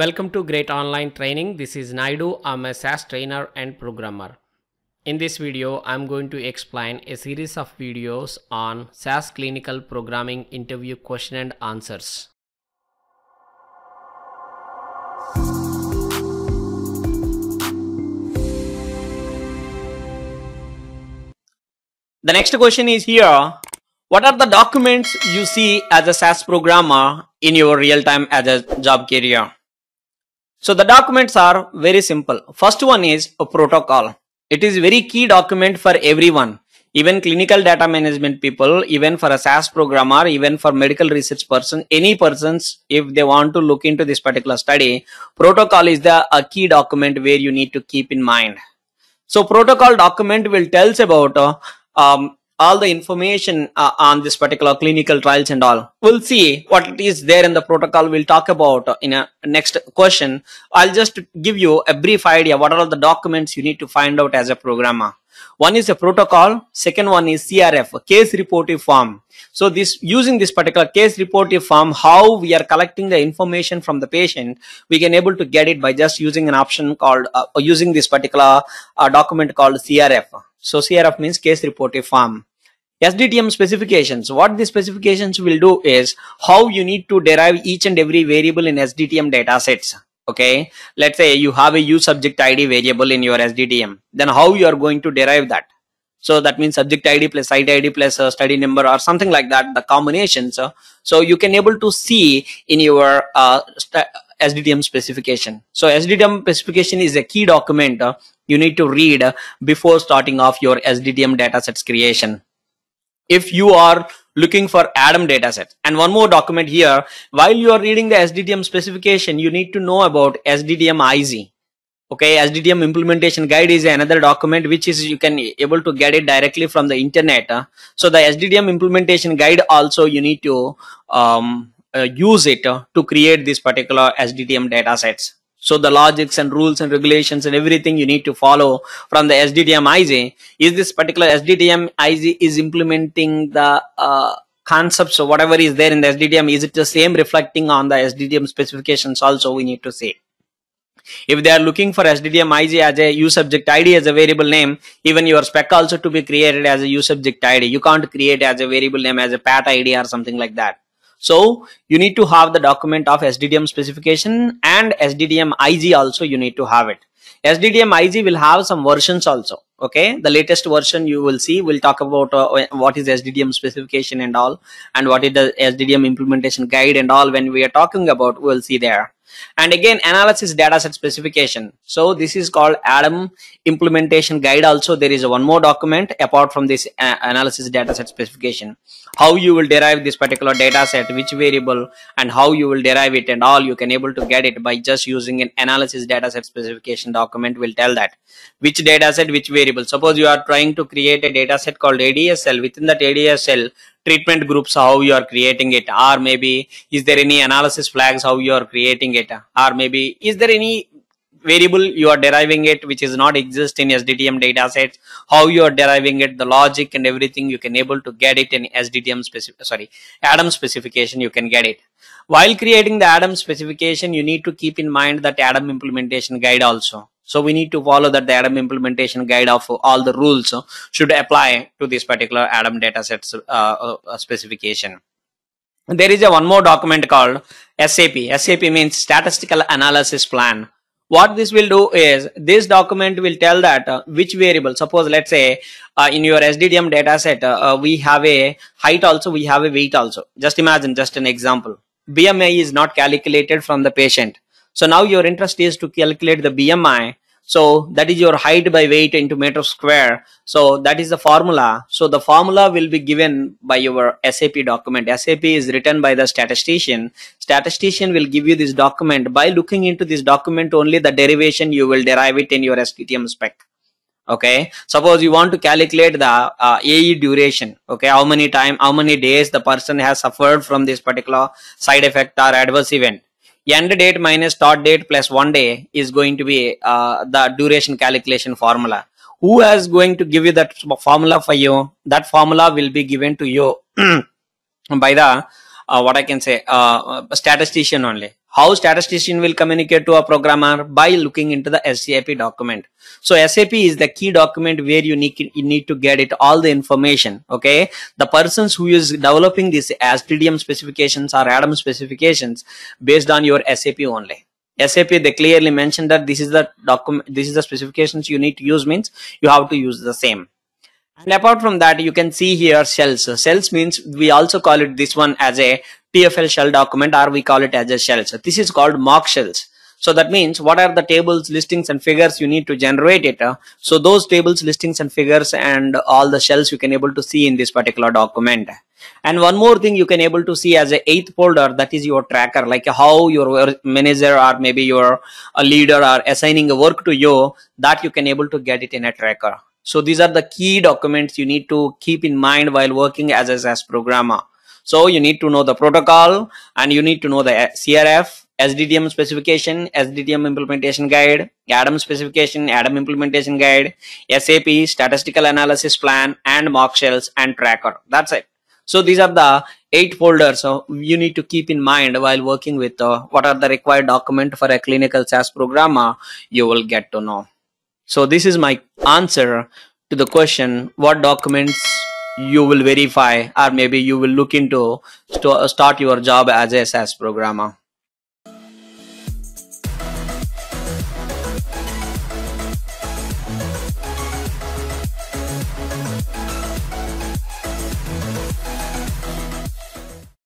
Welcome to Great Online Training. This is Naidu. I'm a SAS trainer and programmer. In this video, I'm going to explain a series of videos on SAS clinical programming interview question and answers. The next question is here. What are the documents you see as a SAS programmer in your real time as a job career? So the documents are very simple. First one is a protocol. It is a very key document for everyone, even clinical data management people, even for a SAS programmer, even for medical research person, any persons if they want to look into this particular study, protocol is a key document where you need to keep in mind. So protocol document will tell us about all the information on this particular clinical trials and all. We'll see what is there in the protocol. We'll talk about in a next question. I'll just give you a brief idea what are all the documents you need to find out as a programmer. One is a protocol. Second one is CRF, case reporting form. So this, using this particular case reporting form, how we are collecting the information from the patient, we can able to get it by just using an option called using this particular document called CRF. So CRF means case reporting form. SDTM specifications. What the specifications will do is how you need to derive each and every variable in SDTM datasets. Okay, let's say you have a use subject ID variable in your SDTM. Then how you are going to derive that? So that means subject ID plus site ID plus study number or something like that. The combinations. So you can able to see in your SDTM specification. So SDTM specification is a key document you need to read before starting off your SDTM datasets creation. If you are looking for ADAM dataset. And one more document here, while you are reading the SDTM specification, you need to know about SDTM-IG. Okay, SDTM implementation guide is another document which is you can able to get it directly from the internet. So the SDTM implementation guide also you need to use it to create this particular SDTM datasets. So the logics and rules and regulations and everything you need to follow from the SDTM-IG is this particular SDTM-IG is implementing the concepts or whatever is there in the SDTM. Is it the same reflecting on the SDTM specifications also we need to see. If they are looking for SDTM-IG as a use subject ID as a variable name, even your spec also to be created as a use subject ID. You can't create as a variable name as a path ID or something like that. So you need to have the document of SDTM specification and SDTM-IG also you need to have it. SDTM-IG will have some versions also. Okay, the latest version you will see. We'll talk about what is SDTM specification and all, and what is the SDTM implementation guide and all. When we are talking about, we'll see there. And again, analysis dataset specification. So this is called ADAM implementation guide. Also, there is one more document apart from this analysis dataset specification. How you will derive this particular data set, which variable and how you will derive it and all, you can able to get it by just using an analysis dataset specification document will tell that which data set, which variable. Suppose you are trying to create a data set called ADSL. Within that ADSL treatment groups, how you are creating it, or maybe is there any analysis flags, how you are creating it, or maybe is there any variable you are deriving it which is not exist in SDTM datasets, how you are deriving it, the logic and everything you can able to get it in ADAM specification you can get it. While creating the ADAM specification, you need to keep in mind that ADAM implementation guide also. So we need to follow that the ADAM implementation guide of all the rules should apply to this particular ADAM datasets specification. There is one more document called SAP. SAP means Statistical Analysis Plan. What this will do is this document will tell that which variable. Suppose let's say in your SDTM dataset we have a height also, we have a weight also. Just imagine, just an example. BMI is not calculated from the patient. So now your interest is to calculate the BMI. So that is your height by weight into meter square. So that is the formula. So the formula will be given by your SAP document. SAP is written by the statistician. Statistician will give you this document. By looking into this document only, the derivation you will derive it in your SDTM spec. Okay, suppose you want to calculate the AE duration. Okay, how many days the person has suffered from this particular side effect or adverse event. End date minus start date plus 1 day is going to be the duration calculation formula. Who is going to give you that formula for you? That formula will be given to you by the statistician only. How statistician will communicate to a programmer? By looking into the SAP document. So SAP is the key document where you need to get it all the information. Okay, the persons who is developing this SDTM specifications or ADAM specifications based on your SAP only. SAP, they clearly mentioned that this is the document, this is the specifications you need to use, means you have to use the same. And apart from that, you can see here shells. Shells means we also call it this one as a TFL shell document, or we call it as a shells. This is called mock shells. So that means what are the tables, listings and figures you need to generate it. So those tables, listings and figures and all the shells you can able to see in this particular document. And one more thing you can able to see as a 8th folder, that is your tracker, like how your manager or maybe your leader are assigning a work to you, that you can able to get it in a tracker. So these are the key documents you need to keep in mind while working as a SAS programmer. So you need to know the protocol and you need to know the CRF, SDTM specification, SDTM implementation guide, ADAM specification, ADAM implementation guide, SAP, statistical analysis plan and mock shells and tracker. That's it. So these are the 8 folders so you need to keep in mind while working with what are the required document for a clinical SAS programmer, you will get to know. So this is my answer to the question, what documents you will verify or maybe you will look into to start your job as a SAS programmer.